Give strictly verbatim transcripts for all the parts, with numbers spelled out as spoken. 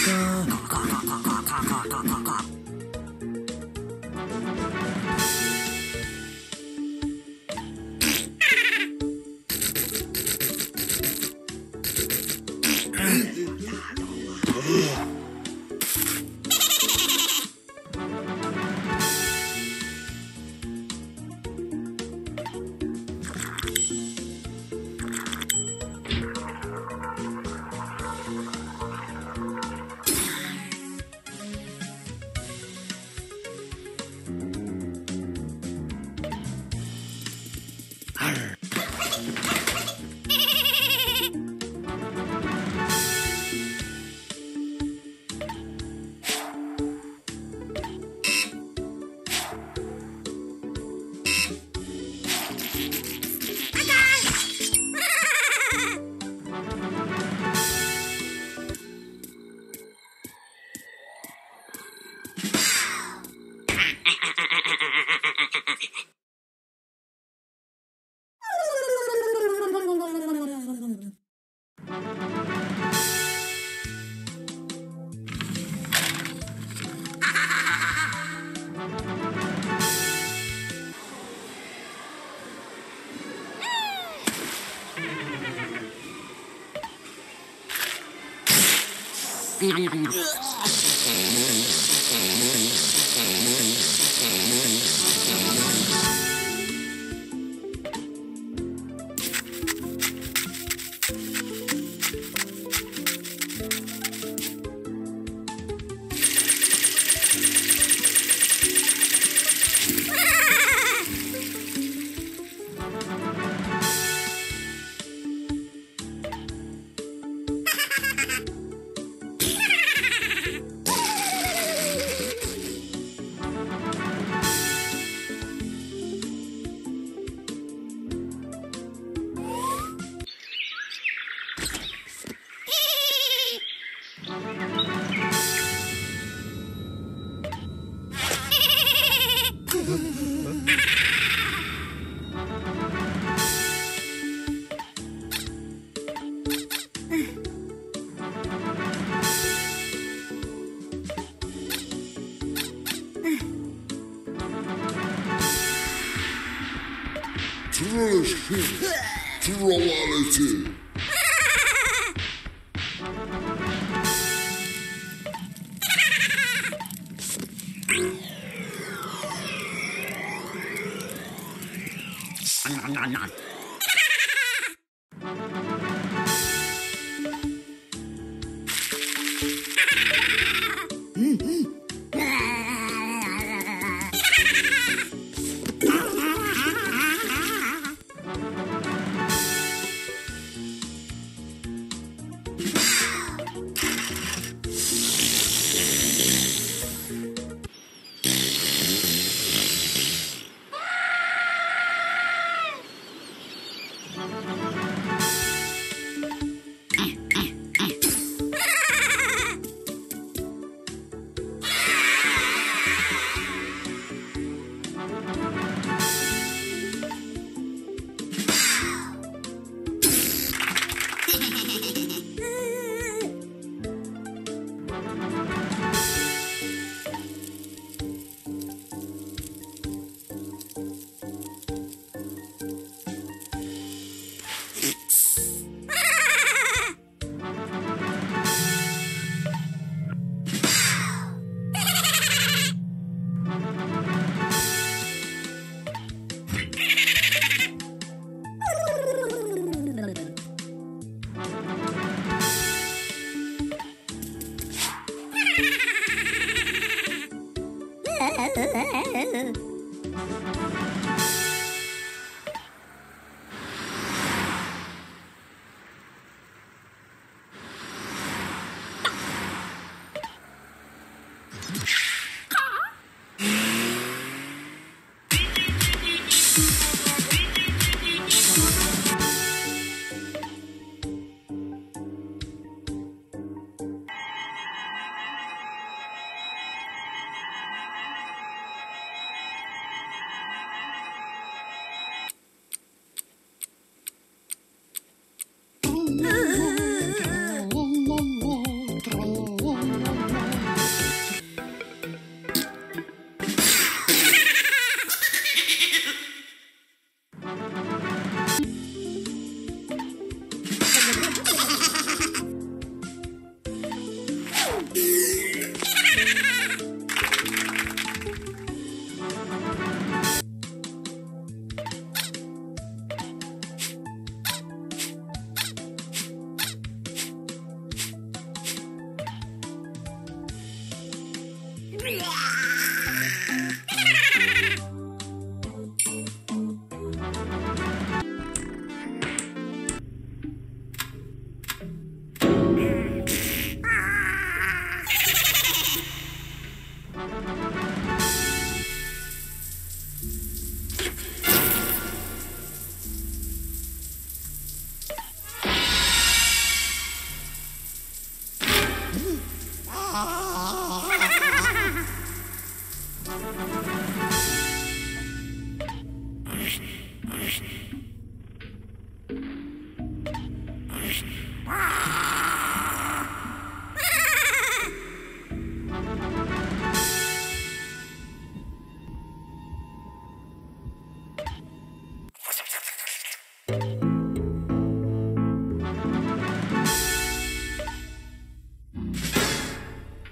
Plurality.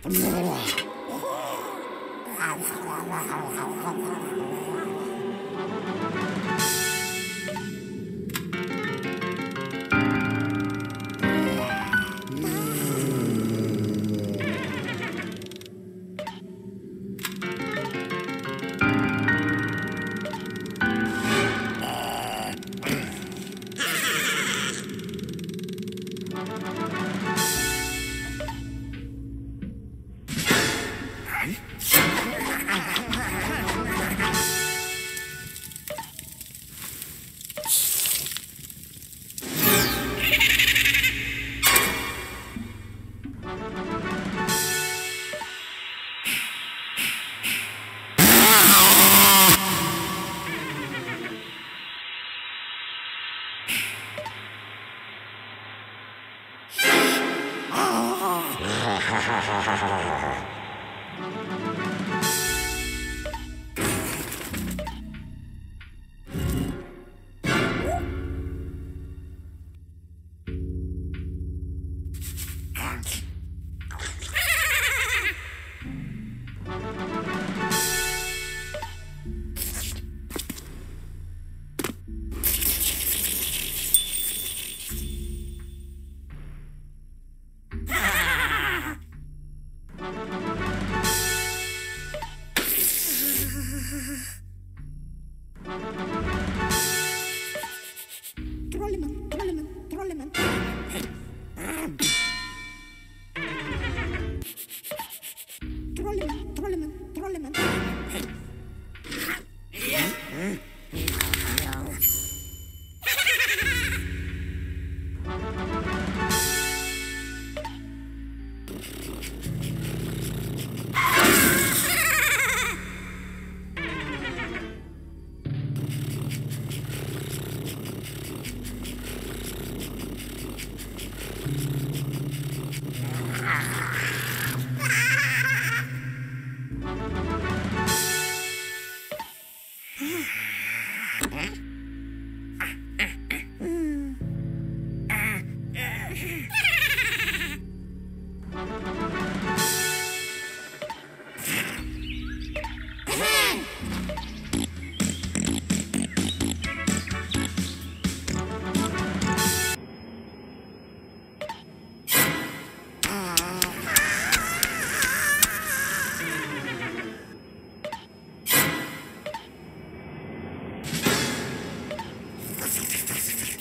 That's